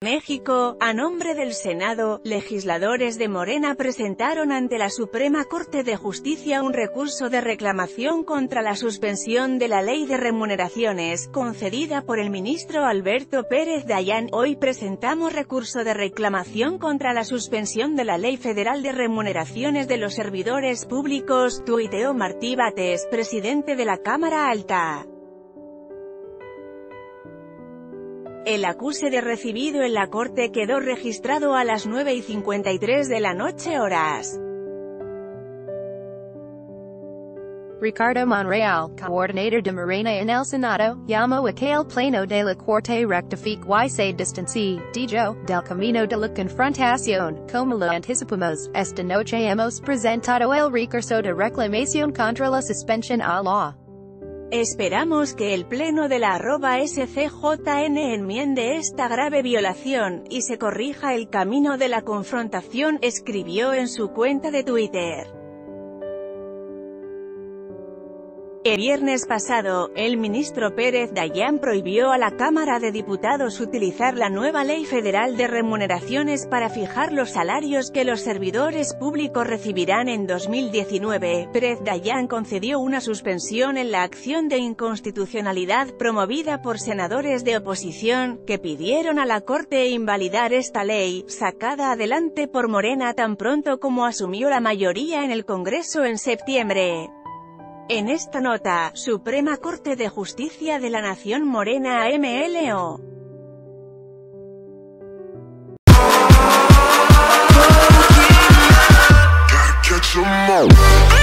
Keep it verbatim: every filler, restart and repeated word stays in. México, a nombre del Senado, legisladores de Morena presentaron ante la Suprema Corte de Justicia un recurso de reclamación contra la suspensión de la Ley de Remuneraciones, concedida por el ministro Alberto Pérez Dayán. Hoy presentamos recurso de reclamación contra la suspensión de la Ley Federal de Remuneraciones de los Servidores Públicos, tuiteó Martí Bates, presidente de la Cámara Alta. El acuse de recibido en la Corte quedó registrado a las nueve y cincuenta y tres de la noche horas. Ricardo Monreal, coordinator de Morena en el Senado, llamó a que el pleno de la Corte rectifique y se distancie, dijo, del camino de la confrontación. Como lo anticipamos, esta noche hemos presentado el recurso de reclamación contra la suspensión a la. Esperamos que el pleno de la arroba S C J N enmiende esta grave violación, y se corrija el camino de la confrontación, escribió en su cuenta de Twitter. El viernes pasado, el ministro Pérez Dayán prohibió a la Cámara de Diputados utilizar la nueva Ley Federal de Remuneraciones para fijar los salarios que los servidores públicos recibirán en dos mil diecinueve. Pérez Dayán concedió una suspensión en la acción de inconstitucionalidad promovida por senadores de oposición, que pidieron a la Corte invalidar esta ley, sacada adelante por Morena tan pronto como asumió la mayoría en el Congreso en septiembre. En esta nota, Suprema Corte de Justicia de la Nación, Morena A M L O.